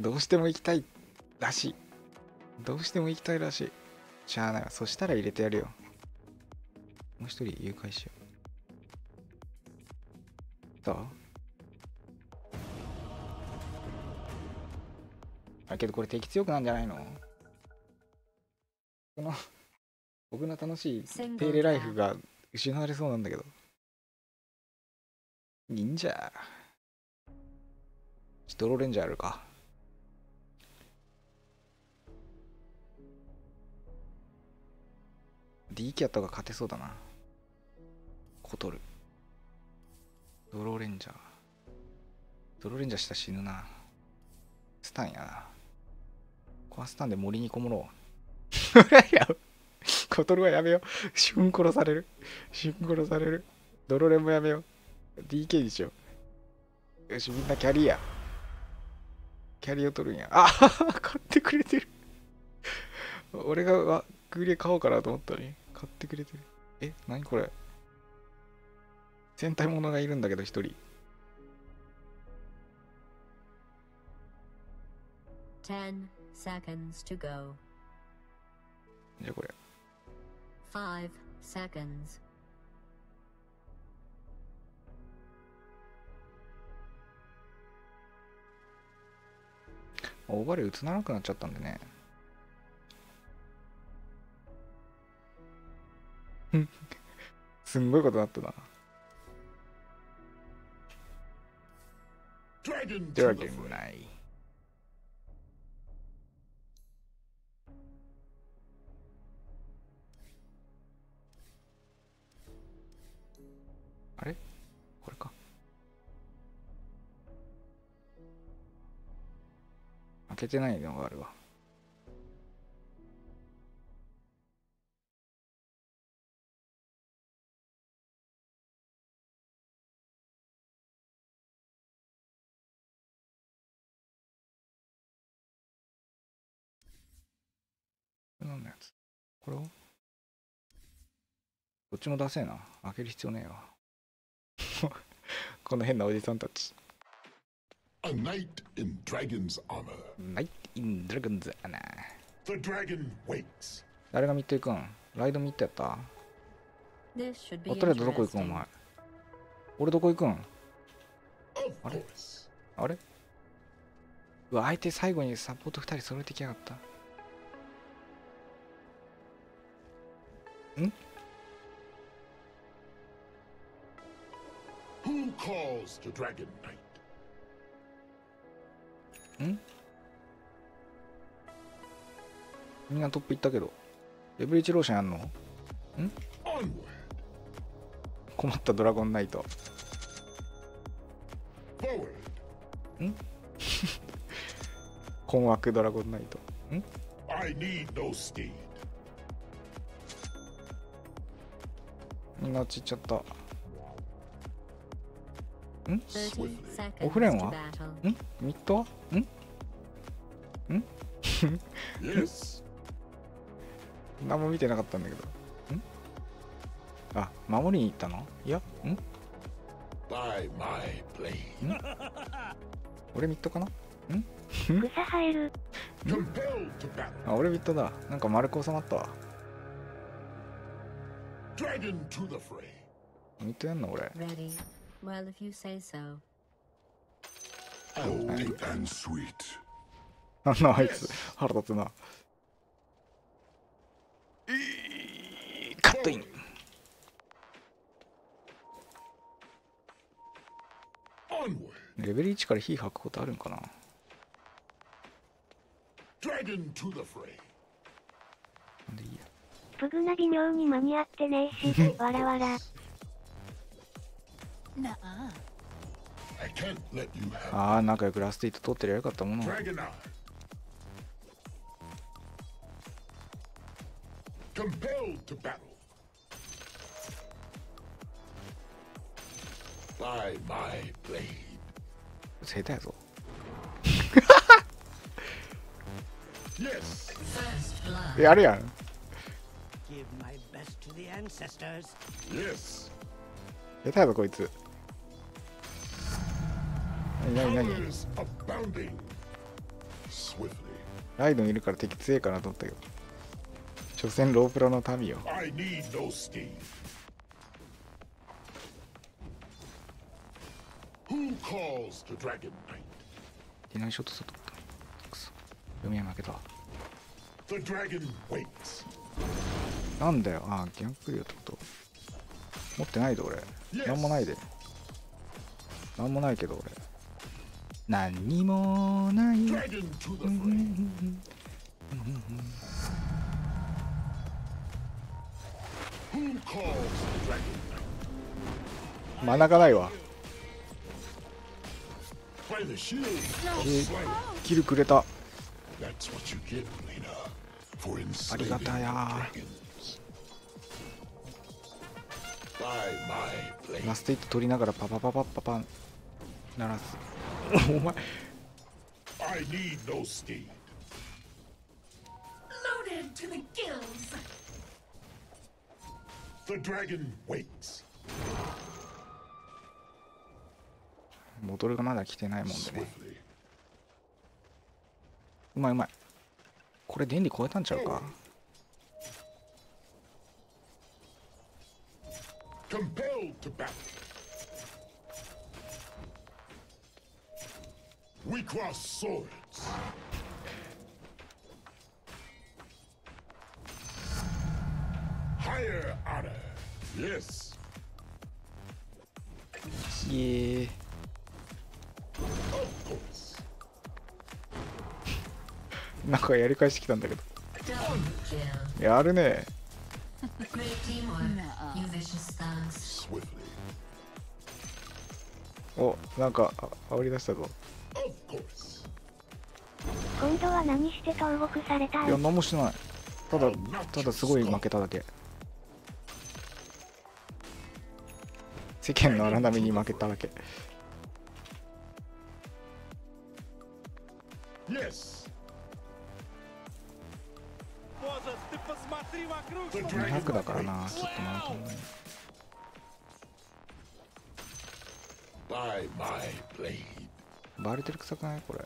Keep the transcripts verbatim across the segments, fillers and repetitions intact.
どうしても行きたいらしい。どうしても行きたいらしい。しゃあないわ。そしたら入れてやるよ。もう一人誘拐しよう。どう？あ、けどこれ敵強くなんじゃないの？この僕の楽しい手入れライフが失われそうなんだけど。忍者。ドロレンジャーあるか。D キャットが勝てそうだな。コトル。ドロレンジャー。ドロレンジャーしたら死ぬな。スタンやな。コアスタンで森にこもろう。コトルはやめよう。瞬殺される。瞬殺される。ドロレンもやめよう。ディーケー にしよう。よし、みんなキャリーや。キャリーを取るんや。あー買ってくれてる。俺がグレ買おうかなと思ったのに。買ってくれてる。え、なにこれ。戦隊ものがいるんだけど、一人。ten seconds to go。 じゃあこれfive seconds。 オーバレ打つならなくなっちゃったんでね。すんごいことになったな。ドラゴンナイ。あれこれか。開けてないのがあるわ。何のやつこれを。どっちも出せえな。開ける必要ねえわ。この変なおじさんたち。A knight in dragon's armor. Knight in dragon's armor. The dragon wakes. 誰がミッド行くん？ライドミッドやった？おとりどこ行くんお前？俺どこ行くん？あれ？あれ？うわ、相手最後にサポートふたり揃えてきやがった。ん？Who calls the dragon knight? ん？みんなトップ行ったけど、レベルいちローションあんの？ん？困ったドラゴンナイト。ん？困惑ドラゴンナイト。ん？ I need no steed. みんな落ちちゃった。ん？オフレンは？ん？ミッドは？ん？ん？ん？何も見てなかったんだけど。ん？あ、守りに行ったの？いや、ん？俺ミッドかな？ん？草生える。あ、俺ミッドだ。なんか丸く収まったわ。ミッドやんの俺。Well, if you say so. Old and sweet. Nice. 腹立つな。カットイン。レベルいちから火吐くことあるんかな。プグナ微妙に間に合ってねえし、わらわら。ああ、仲良くラスティート取ってりゃよかったもの。下手やぞ。やるやん。下手やぞこいつ。何何何ライドンいるから敵強いかなと思ったけど、所詮ロープラの民よ。ディナイショット外ったくそ、読みは負けた。なんだよ、ああ逆よってこと。持ってないで俺、なんもないで、なんもないけど俺、なんにもない。真ん中ないわ。えー、キルくれた、ありがたやー。ラストイット取りながらパパパパパパン鳴らすお前ボトルがまだ来てないもんでね。うまいうまい。これ電力超えたんちゃうか。イエー。なんかやり返してきたんだけど、やるね。お、なんか煽り出したぞ。今度は何して投獄されたん？いや何もしてない。ただただすごい負けただけ。世間の荒波に負けただけ。にひゃくだからな、ちょっとなんともない。バルテル臭くないこれ。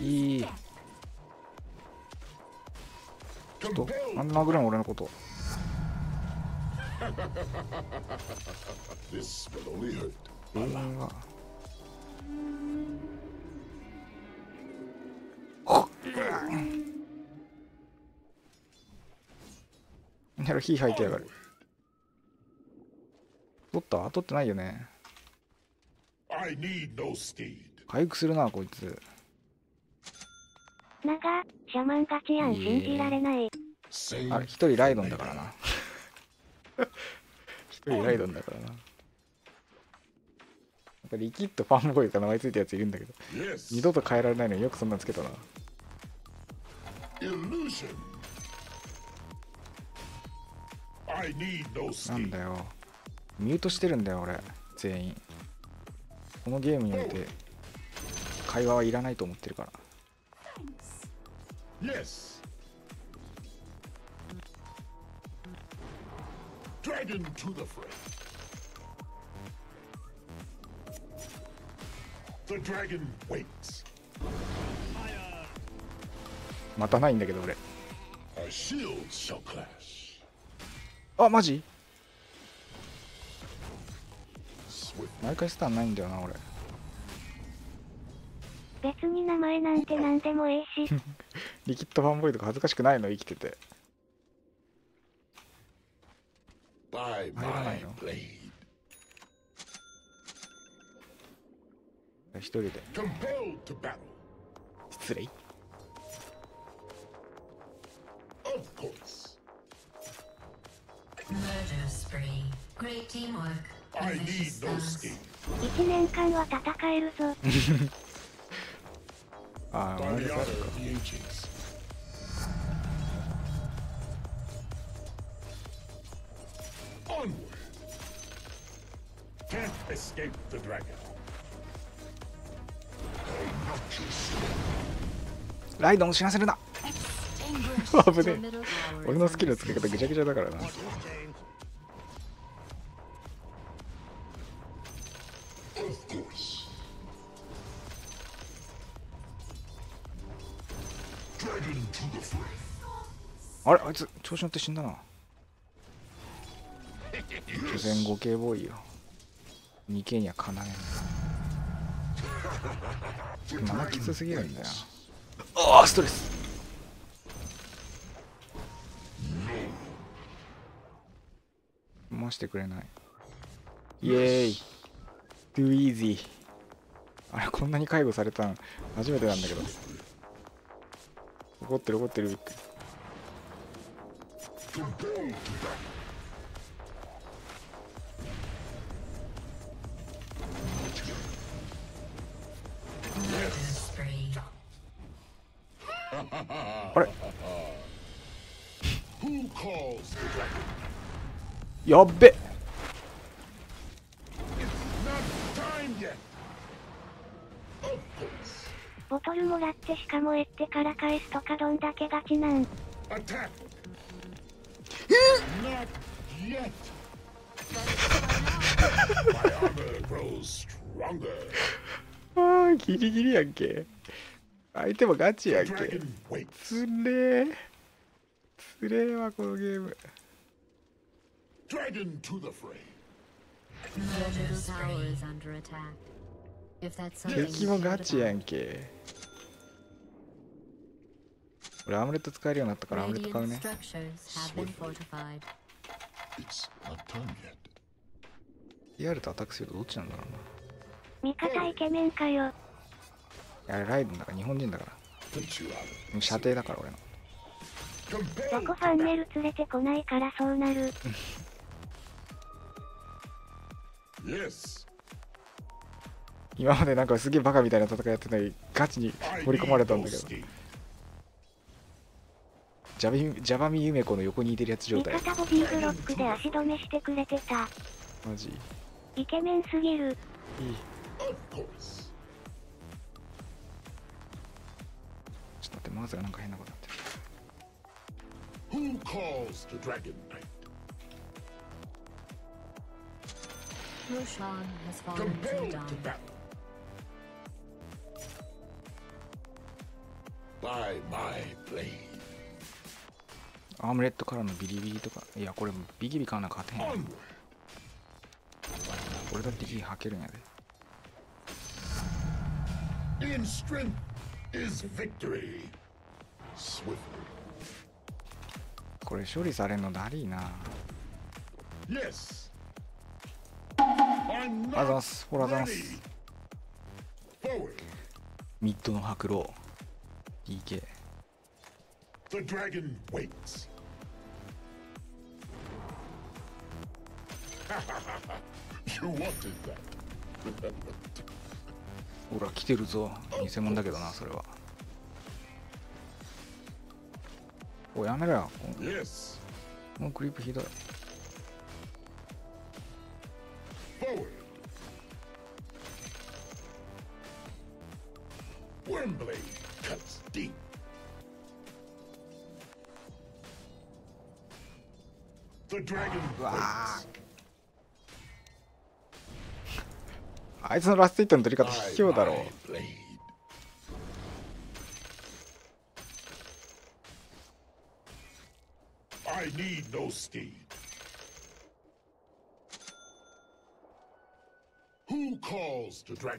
いい。ちょっとあんなぐらいの俺のこと。やる火吐いてやがる。取った？取ってないよね。回復するなこいつ。ナガ、シャマン勝ちやん、信じられない。あれ、一人ライドンだからな。一人ライドンだからな。なんかリキッドファンボーイか名前ついたやついるんだけど、二度と変えられないのによくそんなんつけたな。なんだよ。ミュートしてるんだよ、俺、全員。このゲームにおいて、会話はいらないと思ってるから。Yes. Dragon to the fray. The dragon waits. またないんだけど俺。A shield shall clash. あ、マジ？毎回スタンないんだよな俺。別に名前なんて何でもええし。リキッドファンボーイとか恥ずかしくないの生きてて。入らないの一人で。失礼。いちねんかんは戦えるぞ。ああ、俺があるか。ライドンを死なせるな。危ねえ。俺のスキルの使い方ぐちゃぐちゃだからな。あれ、あいつ調子乗って死んだな。所詮ご系ボーイよ。にけいにはかなえんだ。まだきつすぎるんだよ。ああ、ストレス。回してくれない。イエーイ。トゥーイージー。あれ、こんなに介護されたん初めてなんだけど。怒ってる怒ってるビック。あれやっべ、ボトルもらってしかもえってから返すとかどんだけガチなん。あ、ギリギリやんけ。相手もガチやんけ。つれーつれーわこのゲーム。敵もガチやんけ。俺アムレット使えるようになったからアムレット買うね。リアルとアタックするとどっちなんだろうな。味方イケメンかよ。あれライドンだから、日本人だから射程だから俺の。どこファンネル連れてこないからそうなる。今までなんかすげえバカみたいな戦いやってないガチに盛り込まれたんだけど。ジャバミユメコの横にいてるやつ状態。味方ボディーブロックで足止めしてくれてた。マジイケメンすぎる。いいマーズがなんか変なことなってる。アームレットからのビリビリとか、いやこれビリビリ買わな勝てへん。俺だってビリはけるんやで。これ処理されんのだりーな。ありがとうございます。フォローざいます。ミッドの白狼 ディーケー。 ほら来てるぞ。偽物だけどなそれは。おいやめろよ。もうクリープひどい。うわあ、あいつのラストヒットの取り方卑怯だろう。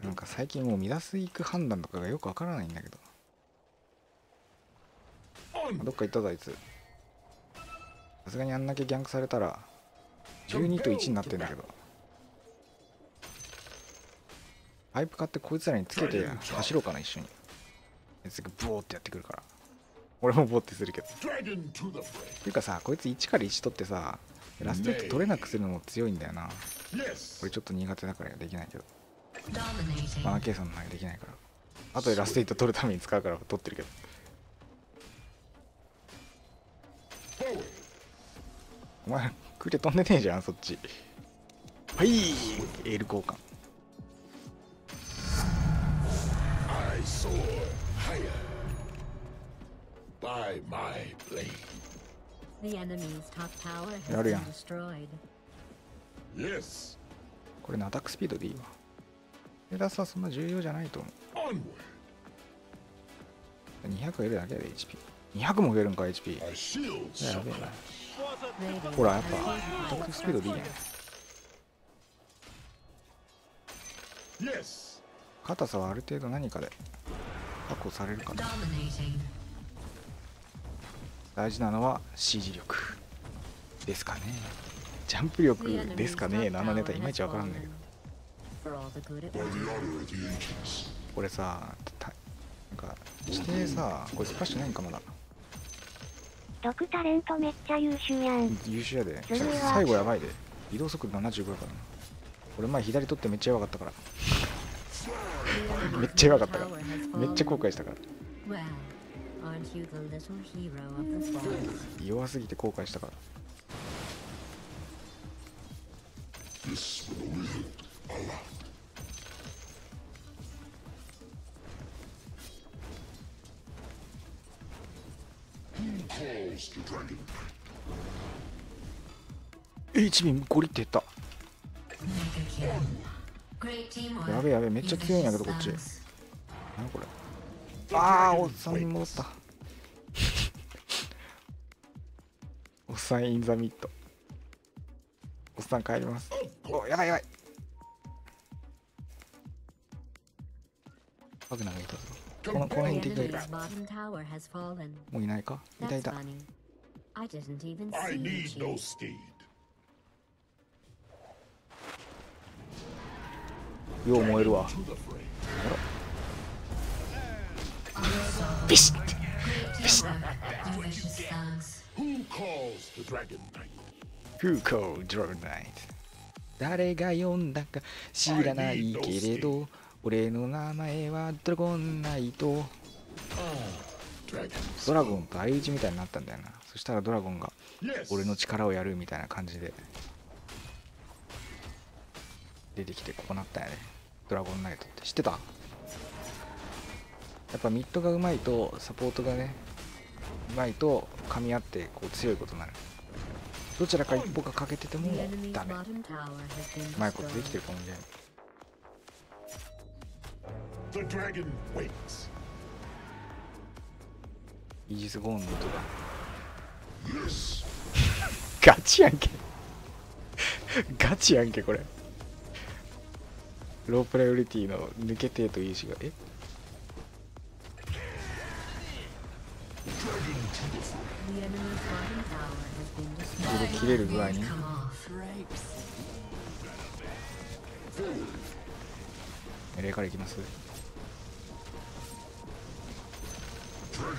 なんか最近もう乱す行く判断とかがよくわからないんだけど。どっか行ったぞあいつ。さすがにあんだけギャンクされたらじゅうにといちになってんだけど。パイプ買ってこいつらにつけて走ろうかな一緒に。すぐブオーってやってくるから。俺もボーってするけど。っていうかさ、こいついちからいち取ってさ、ラストヒット取れなくするのも強いんだよな。俺ちょっと苦手だからできないけど。マナケイさんの前できないから、あとでラストヒット取るために使うから取ってるけど。お前クレ飛んでねえじゃんそっち。はいエール交換。By my blade. The enemy's top tower has been destroyed. Yes. これのアタックスピードでいいわ。ヘラスはそんな重要じゃないと思う。にひゃく増えるだけで エイチピー。にひゃくも増えるんか エイチピー。やべえな。ほらやっぱアタックスピードでいいやん。硬さはある程度何かで確保されるかな。大事なのは シージー 力ですかね。ジャンプ力ですかね。何のネタいまいちわからんだけど。これさ、なんか指定さ、これスパッシュないんかまだ。ろくタレントめっちゃ優秀やん。優秀やで。最後やばいで。移動速度ななじゅうごやからな。俺前左取ってめっちゃ弱かったから。めっちゃ弱かったから。めっちゃ後悔したから。弱すぎて後悔したから。エイチビー ゴリって減った。やべやべ、めっちゃ強いんやけどこっち。何これ。ああ、おっさんに戻った。おっさんインザミット。おっさん帰ります。お、やばいやばい。バグ投げたぞ。この辺に敵がいる。もういないか。いたいた。よう燃えるわ。ビシッビシッ。Who called Dragon Knight? 誰が呼んだか知らないけれど、俺の名前はドラゴンナイト。ドラゴンと相打ちみたいになったんだよな。そしたらドラゴンが俺の力をやるみたいな感じで出てきてこうなったんやね。ドラゴンナイトって知ってた？やっぱミッドがうまいとサポートがねうまいと噛み合ってこう強いことになる。どちらか一歩が欠けててもダメ。うまいことできてるかもね。イージスゴーンの音がガチやんけ。ガチやんけこれ。ロープライオリティの抜けてとイージがえ切れる具合に。メレーからいきます。こっ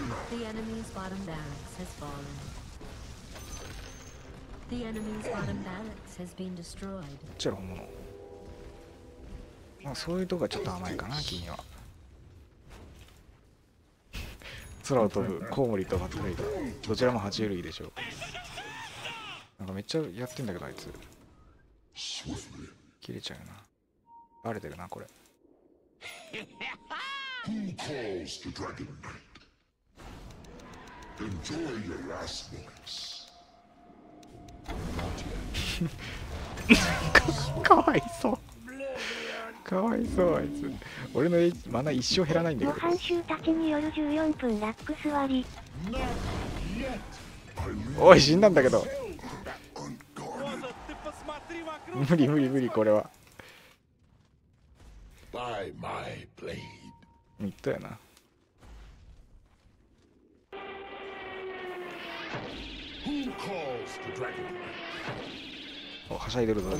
ちら本物。まあそういうとこがちょっと甘いかな君は。空を飛ぶコウモリとバッタリとどちらも爬虫類でしょう。なんかめっちゃやってんだけどあいつ切れちゃうな。バレてるなこれ。かわいそう、かわいそうあいつ。俺のマナ一生減らないんだけど。模範囚たちによるじゅうよんぷんラックス割り。おい死んだんだけど。無理無理無理これは。ミッドやな。おはしゃいでるぞ。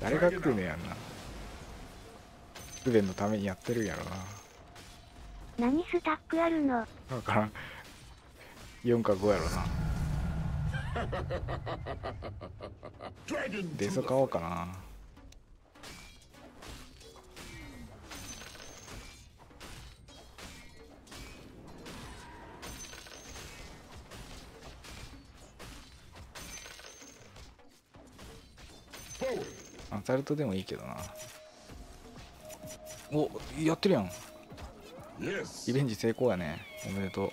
誰が来るねやんな。不便のためにやってるやろな。何スタックあるの分からん。よんかごやろな。出そ買おうかな。アサルトでもいいけどな。お、やってるやん。リベンジ成功やね。おめでとう。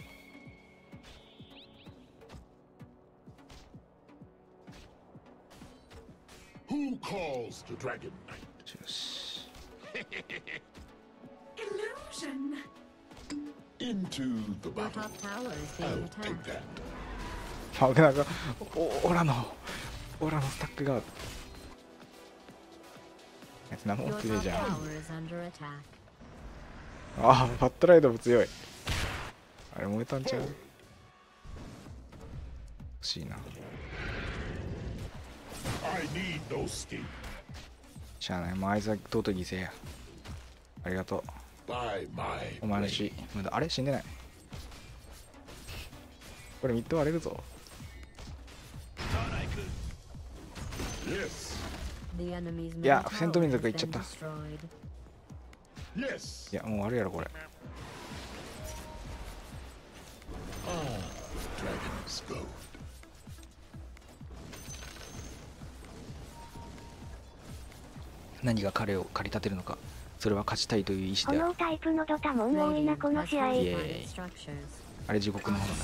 Who calls the Dragon Knight? よし。Illusion. Into the battle. I'll take that. あ、なんかオラのオラのスタックが。あいつ何も強いじゃん。ああ、ファットライドも強い。あれ燃えたんちゃう？欲しいな。しゃあない、もうアイザックとうとう犠牲や。ありがとう。お前らしい無駄。あれ死んでない。これミッド割れるぞ。いや、セント民族が行っちゃった。いや、もうあるやろこれ。何が彼を駆り立てるのか、それは勝ちたいという意志である。このタイプのドタモン多いなこの試合。あれ地獄の方だ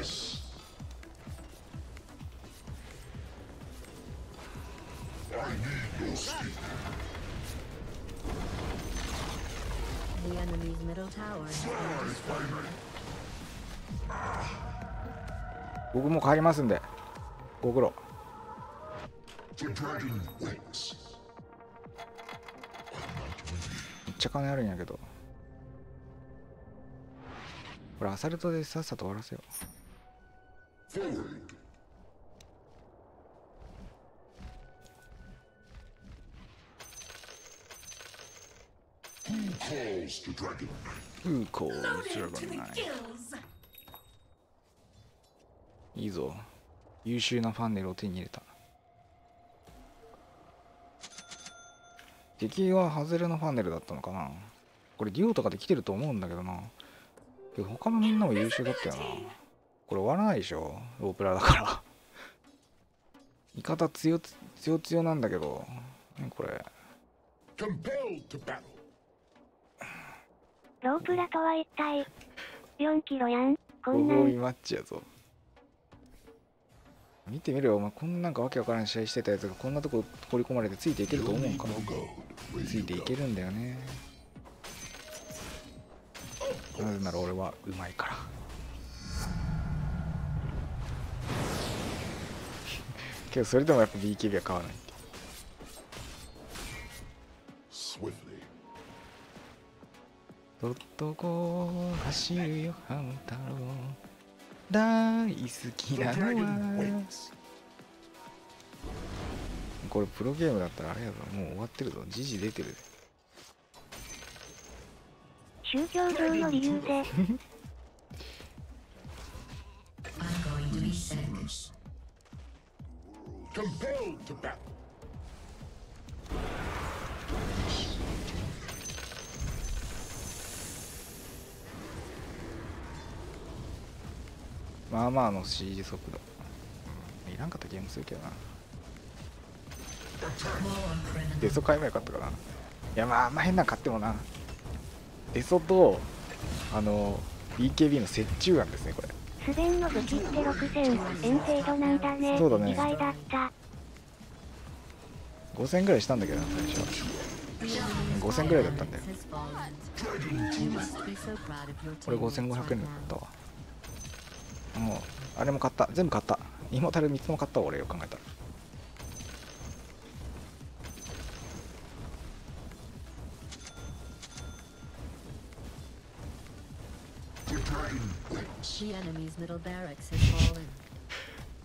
しな。僕も帰りますんでご苦労。めっちゃ金あるんやけど、これアサルトでさっさと終わらせよう。Who calls the Dragon Knight? いいぞ、優秀なファンネルを手に入れた。敵はハズレのファンネルだったのかな。これデュオとかで来てると思うんだけどな。他のみんなも優秀だったよな。これ終わらないでしょ、ロープラだから味方強強強なんだけど、これロープラとは一体よんキロやん。こんなにマッチやぞ。見てみろよ、お前こんなんかわけわからん試合してたやつがこんなとこ放り込まれてついていけると思うんか。ついていけるんだよね。なぜなら俺はうまいから。けどそれでもやっぱ ビーケービー は買わない。男走るよハム太郎大好きなのは。これプロゲームだったらあれやぞ、もう終わってるぞ。ジジ出てる。宗教上の理由でまあまあの シージー 速度、うん、いらんかったゲームするけどな。デソ買えばよかったかな。いや、まああんま変なの買ってもな。デソとあの ビーケービー の折衷案ですねこれ。スベンの武器ってろくせんえん程度なんだね。そうだね、意外だった。ごせんえんぐらいしたんだけど最初ごせんえんぐらいだったんだよ。これごせんごひゃくえんだったわ。もうあれも買った、全部買った。イモタルみっつも買ったわ俺よ考えたら。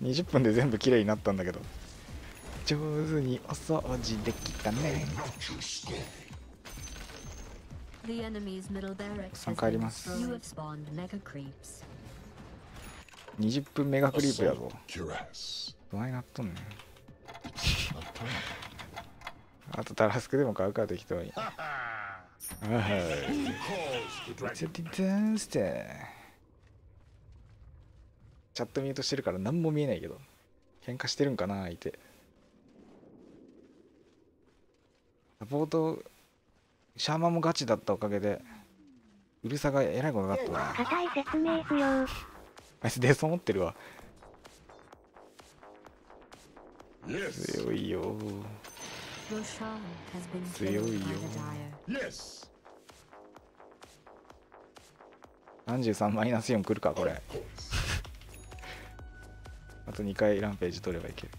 にじゅっぷんで全部きれいになったんだけど。上手にお掃除できたね。さんかいあります。にじゅっぷんメガクリープやぞ。どないなっとんねん。あとタラスクでも買うか適当に。チャットミュートしてるから何も見えないけど、喧嘩してるんかな相手。サポートシャーマンもガチだったおかげでうるさがえらいことになったな。固い説明不要。あいつデス持ってるわ。強いよ強いよ。さんじゅうさんマイナスよん来るかこれ。あとにかいランページ取ればいける。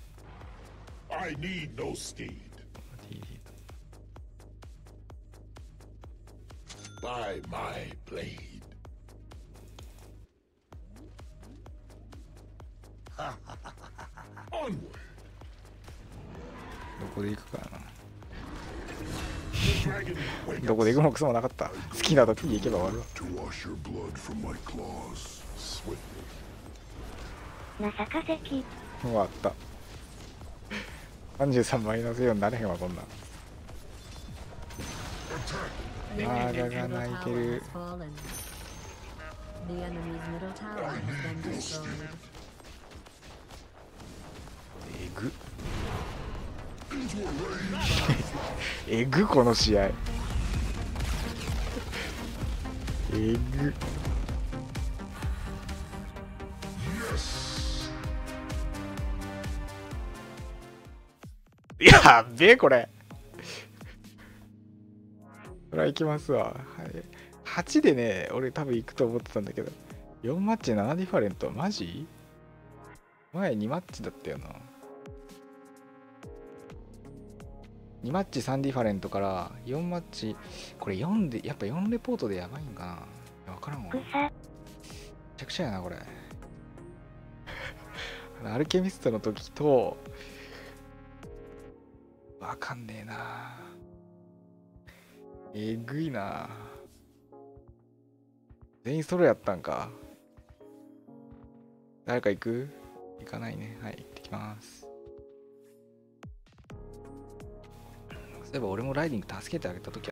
どこで行くかな。どこで行くもクソもなかった。好きな時に行けば終わる。なさ化石終わった。さんじゅうさんマイナスよんになれへんわこんなん。ナーガが泣いてる。えぐっえぐこの試合えぐ。やっべえこれこれはいきますわ、はい、はちでね俺多分行くと思ってたんだけどよんマッチななディファレントマジ前にマッチだったよな。にマッチさんディファレントからよんマッチこれよんでやっぱよんレポートでやばいんかな。分からんわめちゃくちゃやなこれ。アルケミストの時と分かんねえな。えぐいな。全員ソロやったんか。誰か行く？行かないね。はい行ってきます。例えば俺もライディング助けてあげた時